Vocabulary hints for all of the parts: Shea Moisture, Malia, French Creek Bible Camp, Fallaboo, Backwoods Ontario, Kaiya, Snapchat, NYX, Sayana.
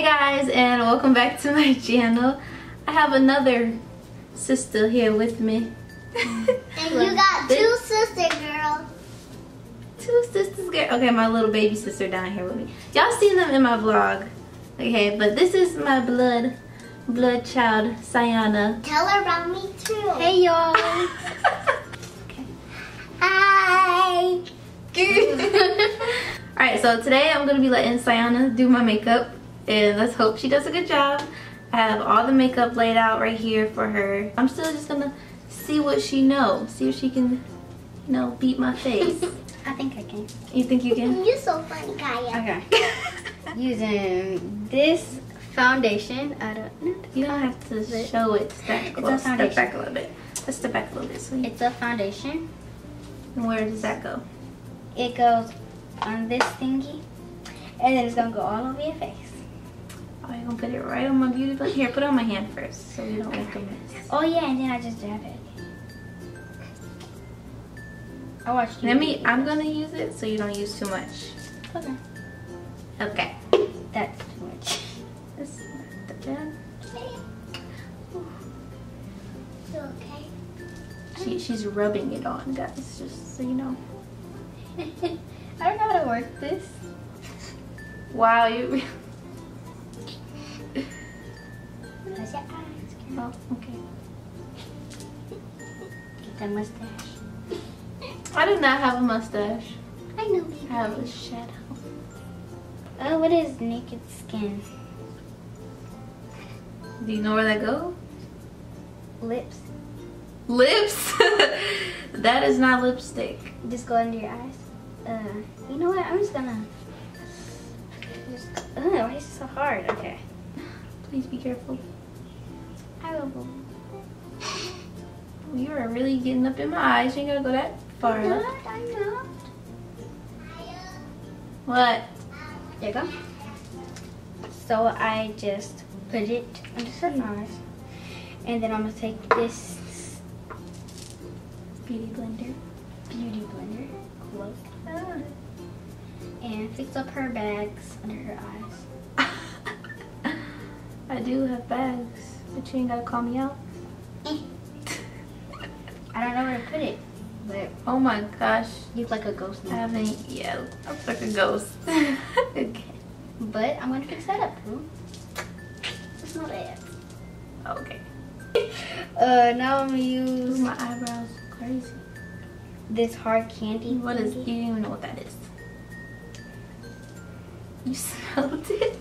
Hey guys, and welcome back to my channel. I have another sister here with me. And you got two sister girls. Two sisters, girl. Okay, my little baby sister down here with me. Y'all seen them in my vlog. Okay, but this is my blood child, Sayana. Tell her about me too. Hey y'all. Okay. Hi. Alright, so today I'm going to be letting Sayana do my makeup, and let's hope she does a good job. I have all the makeup laid out right here for her. I'm still just going to see what she knows, see if she can, you know, beat my face. I think I can. You think you can? You're so funny, Kaiya. Okay. Using this foundation, I don't know. You don't have to show it. It's a foundation. Step back a little bit. Let's step back a little bit. Sweet. It's a foundation. And where does that go? It goes on this thingy, and then it's gonna go all over your face. Oh, you're gonna put it right on my beauty button? Here, put it on my hand first so we don't make a mess. Oh yeah, and then I just dab it. I watched you. I'm gonna use it so you don't use too much. Okay. Okay. That's too much. That's not that bad. You okay? She's rubbing it on, guys, just so you know. I don't know how to work this. Wow, you. Close your eyes, girl. Oh, okay. Get that mustache. I do not have a mustache. I know. I have a shadow. Oh, what is naked skin? Do you know where that goes? Lips. Lips? That is not lipstick. Just go under your eyes. You know what? I'm just gonna. Why is it so hard? Okay. Please be careful. I will. You are really getting up in my eyes. You ain't gotta go that far. I'm not. I'm not. What? There you go. So I just put it under certain eyes, and then I'm gonna take this beauty blender, close it up, and fix up her bags under her eyes. I do have bags, but you ain't gotta call me out. I don't know where to put it, but oh my gosh, you look like a ghost now. I haven't, yeah, I look like a ghost. Okay, but I'm gonna fix that up, boo. That's not it. Okay. Now I'm gonna use my eyebrows. Crazy. This hard candy. What is? You don't even know what that is. You smelled it.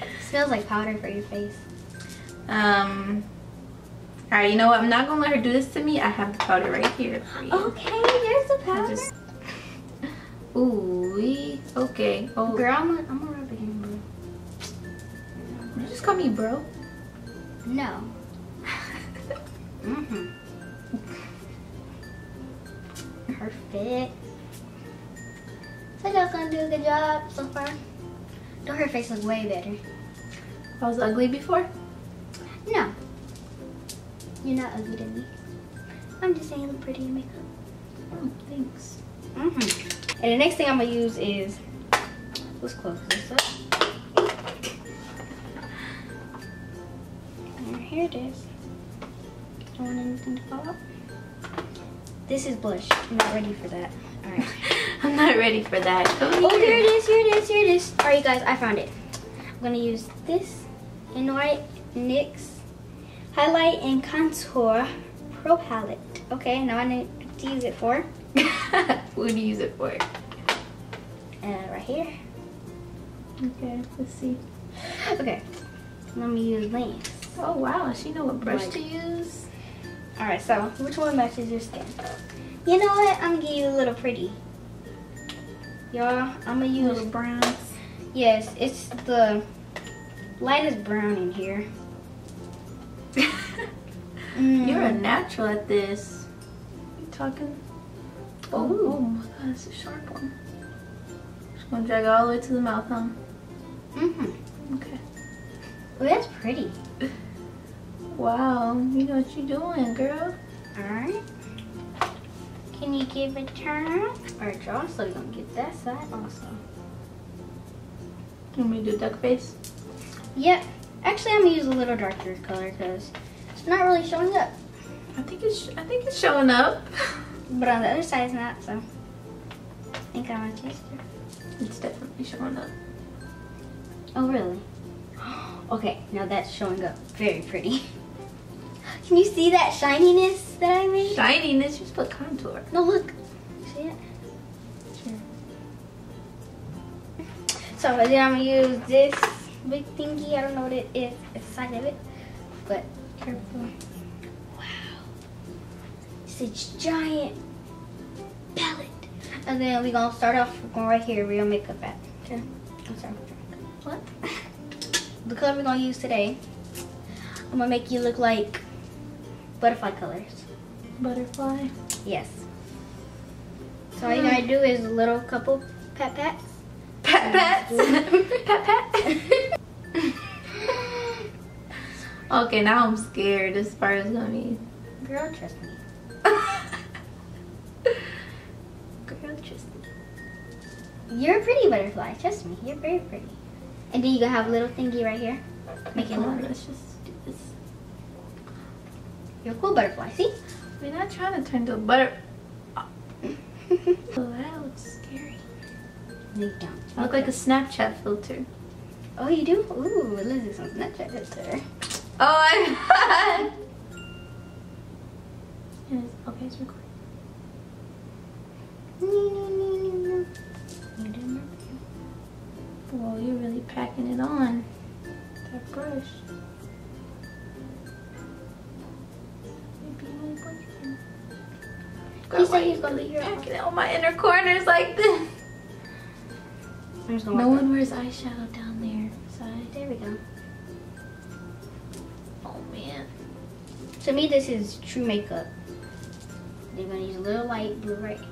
It smells like powder for your face. All right. You know what? I'm not gonna let her do this to me. I have the powder right here for you. Okay. Here's the powder. Ooh. Okay. Oh, girl, I'm gonna rub it in, bro. You just call me bro. No. Perfect. So y'all gonna do a good job so far. Don't her face look way better. I was ugly before? No. You're not ugly to me. I'm just saying you look pretty in makeup. Oh, thanks. And the next thing I'm gonna use is, let's close this up. And here it is. Don't want anything to fall off. This is blush. I'm not ready for that. All right. I'm not ready for that. Oh, here it is. Here it is. All right, guys. I found it. I'm going to use this NYX Highlight and Contour Pro Palette. Okay, now I know what to use it for. What do you use it for? Right here. Okay, let's see. Okay. Let me use Lance. Oh, wow. She know what brush to use. Alright, so which one matches your skin? You know what? I'm gonna give you a little pretty. Y'all, I'm gonna use little browns. Yes, it's the lightest brown in here. You're a natural at this. You talking? Oh my god, it's a sharp one. Just gonna drag it all the way to the mouth, huh? Okay. Oh, that's pretty. Wow, you know what you're doing, girl. Alright. Can you give a turn? Alright, y'all, so you're gonna get that side also. You want me to do duck face? Yep. Actually, I'm gonna use a little darker color because it's not really showing up. I think it's showing up. But on the other side it's not, so I think I'm gonna change it. It's definitely showing up. Oh really? Okay, now that's showing up very pretty. Can you see that shininess that I made? Shininess? Just put contour. No, look. See it? Sure. So then I'm gonna use this big thingy. I don't know what it is. It's the side of it, but careful. It's giant palette. And then we're gonna start off going right here, real makeup at. Okay. I'm sorry. What? The color we're gonna use today, I'm gonna make you look like butterfly colors. Butterfly? Yes. So all you gotta do is a little couple pat-pats. Pat-pats? Pat-pat? Okay, now I'm scared. This part is gonna be... Girl, trust me. Girl, trust me. You're a pretty butterfly, trust me. You're very pretty. And then you gonna have a little thingy right here. Make it longer. Let's just do this. You're a cool butterfly, see? We're not trying to turn to a butter. Oh. Oh, that looks scary. No, you don't. I look like a Snapchat filter. Oh, you do? Ooh, Liz is on Snapchat filter. Oh, I. Okay, it's recording. You didn't remember you. Whoa, you're really packing it on. That brush. Maybe my boyfriend. God, why are you really packing all my inner corners like this? No one wears eyeshadow down there. So there we go. Oh man. To me, this is true makeup. You're gonna use a little light blue right here.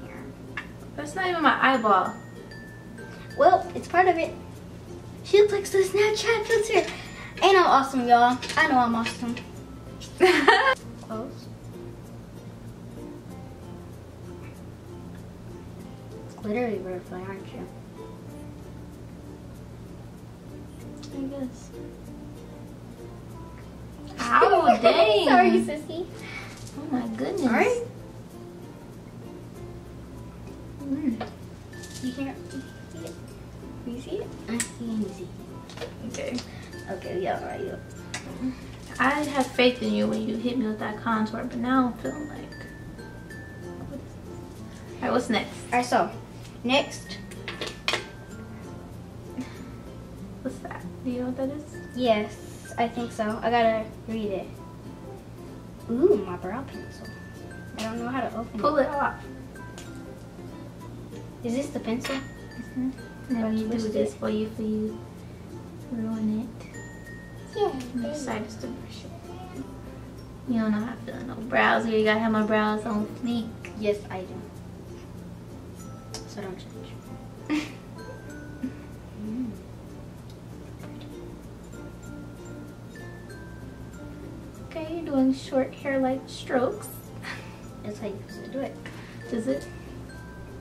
That's not even my eyeball. Well, it's part of it. She looks like the Snapchat filter. Ain't I awesome, y'all? I know I'm awesome. Close. Literally butterfly, aren't you? I guess. Ow, dang. Sorry, sissy. Oh my goodness. All right. You can't see it. Do you see it? I see and you see it. Okay. Okay, yeah, alright, yeah. I have faith in you when you hit me with that contour, but now I'm feeling like... Alright, what's next? Alright, so, next. What's that? Do you know what that is? Yes, I think so. I gotta read it. Ooh, my brow pencil. I don't know how to open it. Pull it off. Is this the pencil? Mm-hmm. Now you do this for you ruin it. Yeah. I'm excited to brush it. You don't know how to do no brows here. You gotta have my brows on fleek. Yes, I do. So don't judge. Okay, you're doing short hair-like strokes. That's how you're supposed to do it. Does it?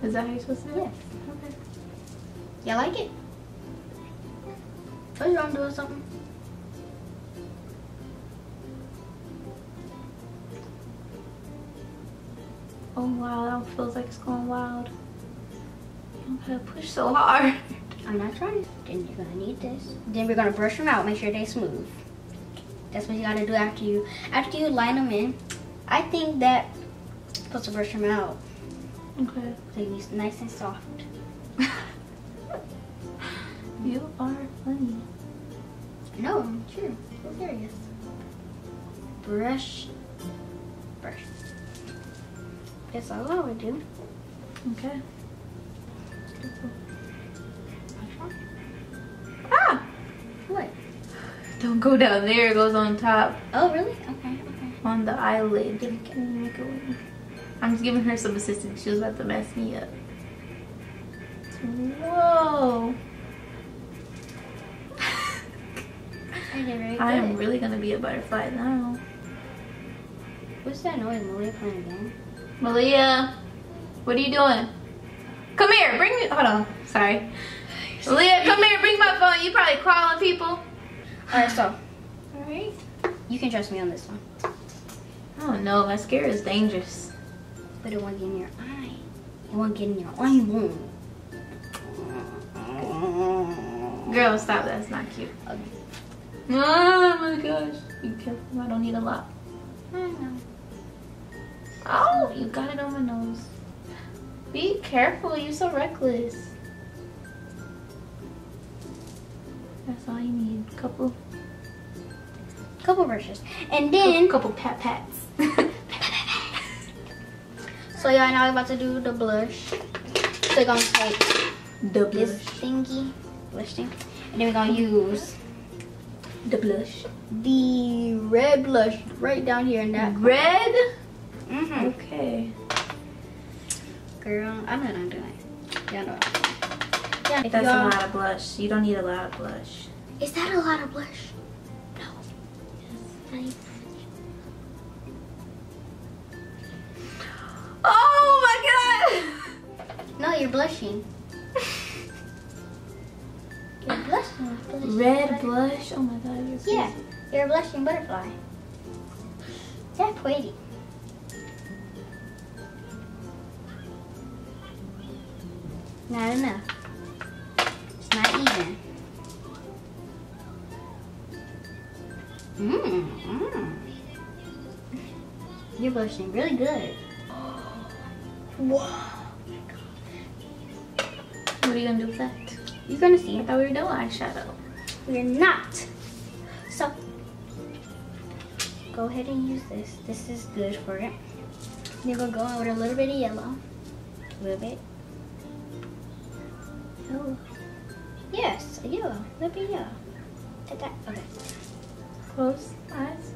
Is that how you're supposed to do it? Yes. Okay. You like it? Told you I'm doing something. Oh wow, that feels like it's going wild. You don't gotta push so hard. I'm not trying. Then you're gonna need this. Then we're gonna brush them out, make sure they're smooth. That's what you gotta do after you line them in. I think that you're supposed to brush them out. Okay. So he's nice and soft. You are funny. No, I'm true. I'm serious. Brush. Brush. That's all I would do. Okay. Ah! What? Don't go down there. It goes on top. Oh, really? Okay, okay. On the eyelid. Can you make it with me? I'm just giving her some assistance. She was about to mess me up. Whoa. I am really going to be a butterfly now. What's that noise? Malia playing a game? Malia, what are you doing? Come here. Bring me. Hold on. Sorry. Malia, come here. Bring my phone. You probably calling people. Alright, so. Alright. You can trust me on this one. I don't know. Mascara is dangerous. But it won't get in your eye. It won't get in your eyeball. Girl, stop. That's not cute. Okay. Oh my gosh. Be careful. I don't need a lot. I know. Oh, you got it on my nose. Be careful. You're so reckless. That's all you need. Couple brushes. And then. Couple pat-pats. So, y'all, now we're about to do the blush. So, we're going to take this thingy. Blush thing. And then we're going to use the blush. The red blush right down here in that. Red? Mm-hmm. Okay. Girl, I'm not going to do that. Y'all know what I'm doing. That's a lot of blush. You don't need a lot of blush. Is that a lot of blush? No. Yes. Oh my God! No, you're blushing. Blushing. Red blush. Oh my God. You're a blushing butterfly. That's pretty. Not enough. It's not even. You're blushing really good. Whoa. Oh my God. What are you gonna do with that? You're gonna see. I thought we were doing eyeshadow. We're not. So, go ahead and use this. This is good for it. Then we'll go in with a little bit of yellow. A little bit. Oh. Yes, a yellow. A little bit of yellow. Take that. Okay. Close eyes.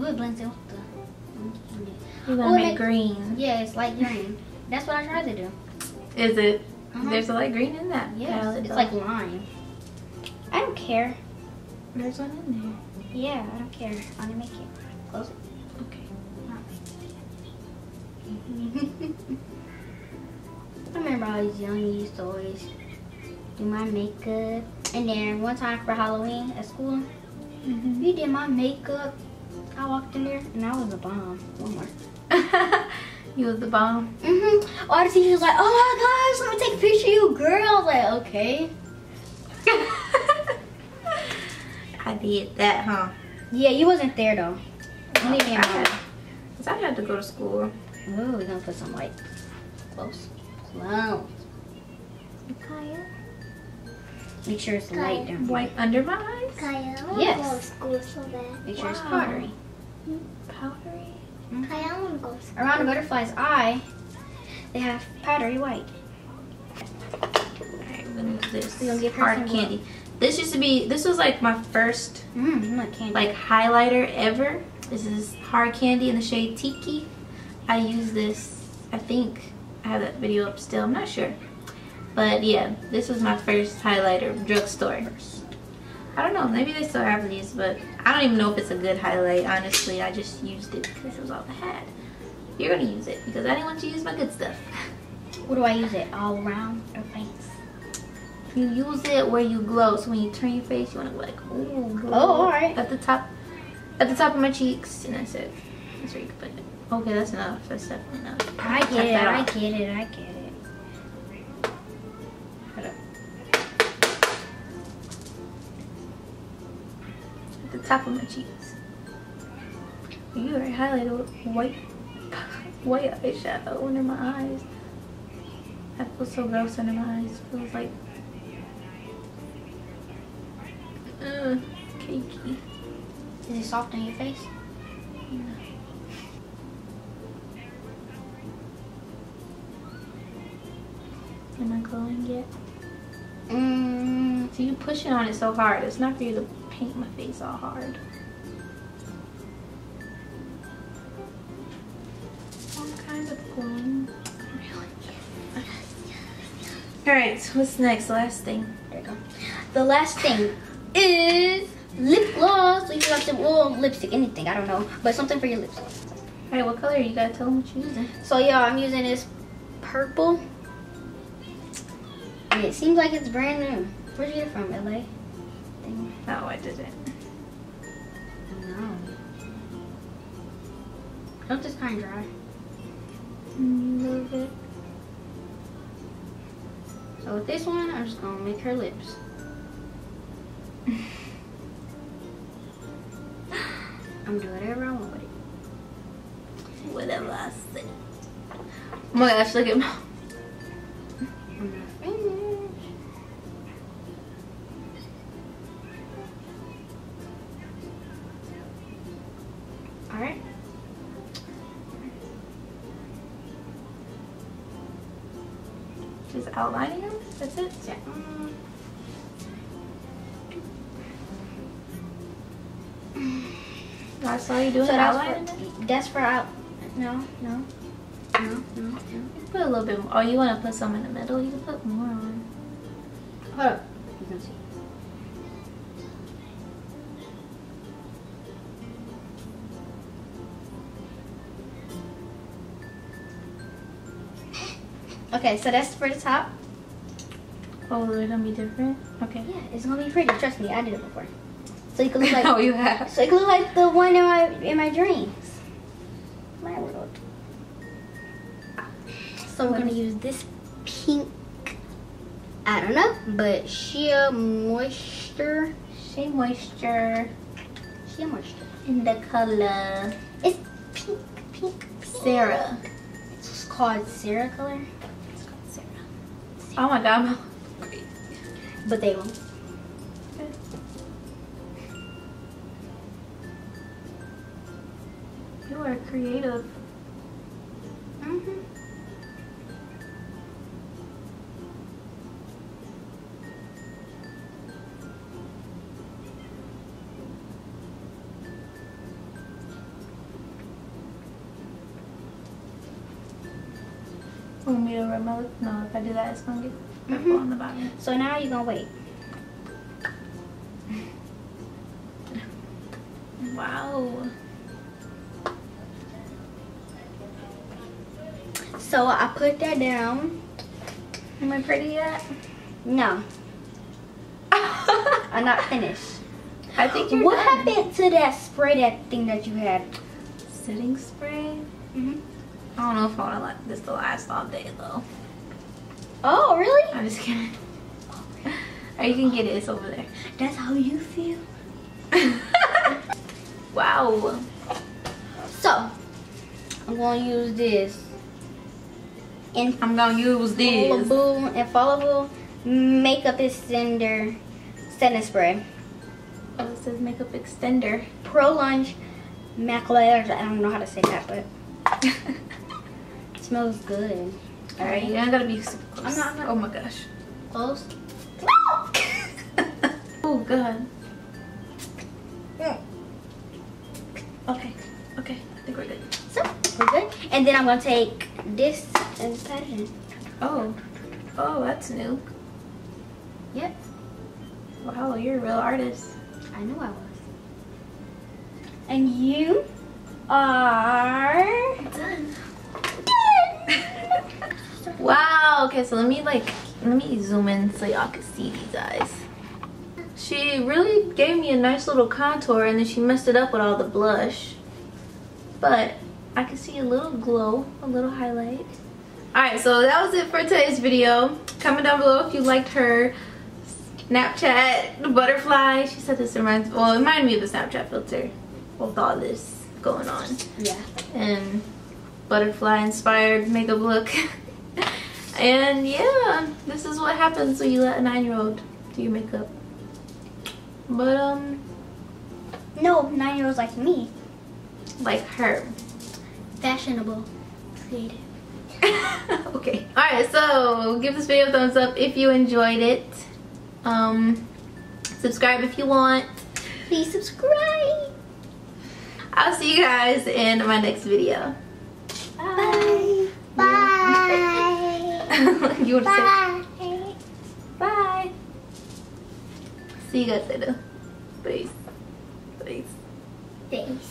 Ooh, it blends in with the. You're gonna make green. Yeah, it's light green. That's what I tried to do. Is it? There's a light green in that. Yeah, it's like lime. I don't care. There's one in there. Yeah, I don't care. I'm gonna make it. Close it. Okay. I remember I was young and used to always do my makeup. And then one time for Halloween at school, we did my makeup. I walked in there and I was a bomb. One more. You was the bomb? Mm-hmm. All the teachers was like, oh my gosh, let me take a picture of you, girl. I was like, okay. I did that, huh? Yeah, you wasn't there though. Only me and mom. Because I had to go to school. Oh, we're going to put some light. Close. Close. Kaiya. Make sure it's light down. White under my eyes? Kaiya, I want to go to school so bad. Make sure it's powdery. Powdery? Kaiya, I want to go to school. Around a butterfly's eye, they have powdery white. Alright, we're going to use this. We're going to get hard candy. This used to be, this was like my first like highlighter ever. This is hard candy in the shade Tiki. I use this, I think, I have that video up still, I'm not sure. But yeah, this was my first highlighter, drugstore. I don't know, maybe they still have these, but I don't even know if it's a good highlight, honestly. I just used it because it was all I had. You're gonna use it because I didn't want you to use my good stuff. What do I use it, all around your face? You use it where you glow, so when you turn your face, you wanna go like, ooh, glow. Oh, all right. At the top of my cheeks, and that's it. That's where you can put it. Okay, that's enough. That's definitely enough. I get it. I get it. I get it. Hold up. At the top of my cheeks. You already highlighted with white eyeshadow under my eyes. I feel so gross under my eyes. It feels like cakey. Is it soft on your face? No. Am I glowing yet? So you pushing on it so hard. It's not for you to paint my face all hard. I'm kind of glowing. Really? Alright, what's next? Last thing. There you go. The last thing is lip gloss. So you can have some lipstick, anything, I don't know. But something for your lips. Alright, what color? You gotta tell them what you're using. So, yeah, I'm using this purple. And it seems like it's brand new. Where'd you get it from, LA? No, I didn't. No. It's just kind of dry. A little bit. So with this one, I'm just gonna make her lips. I'm doing whatever I want with it. Whatever I say. Oh my gosh, look at my. I'm not finished. Alright. Just outlining them? That's it? Yeah. I saw you doing so outlining. That's for out. No. You put a little bit more. Oh, you want to put some in the middle? You can put more on. Hold up. You can see. Okay, so that's for the top. Oh, it's gonna be different? Okay. Yeah, it's gonna be pretty. Trust me, I did it before. So it could look like oh, you have. So it could look like the one in my dreams. My world. So we're gonna use this pink. I don't know, but Shea Moisture. Shea Moisture. Shea Moisture. In the color. It's pink, pink, pink. Sarah. It's called Sarah color. It's called Sarah. Sarah. Oh my god. But they won't. You are creative. Want me to rub my lip? No, if I do that, it's gonna get purple on the bottom. So now you're gonna wait. Wow. So I put that down. Am I pretty yet? No. I'm not finished. I think you're done. What happened to that spray, that thing that you had? Setting spray? I don't know if I want to let this to last all day though. Oh, really? I'm just kidding. Oh, or you can get it, it's over there. That's how you feel? Wow. So, I'm going to use this. I'm gonna use this Fallaboo and Fallaboo Makeup Extender Setting Spray. Oh, it says Makeup Extender. Pro Lunch Maquillage. I don't know how to say that, but it smells good. Alright, you ain't gotta be super close. I'm not. Oh my gosh. Close. Oh god. Okay. Okay. I think we're good. So we're good. And then I'm gonna take this. And pat it in. Oh. Oh, that's new. Yep. Wow, you're a real artist. I knew I was. And you are done. Wow, okay, so let me zoom in so y'all can see these eyes. She really gave me a nice little contour and then she messed it up with all the blush. But I can see a little glow, a little highlight. Alright, so that was it for today's video. Comment down below if you liked her Snapchat butterfly. She said this reminds, well, it reminded me of the Snapchat filter with all this going on. Yeah. And butterfly inspired makeup look. And yeah, this is what happens when you let a 9-year-old do your makeup. But no, 9-year-olds like me. Like her. Fashionable. Creative. Okay, alright, so give this video a thumbs up if you enjoyed it. Subscribe if you want. Please subscribe. I'll see you guys in my next video. Bye. Bye. Bye. You want to say? Bye. See you guys later. Peace. Peace. Peace.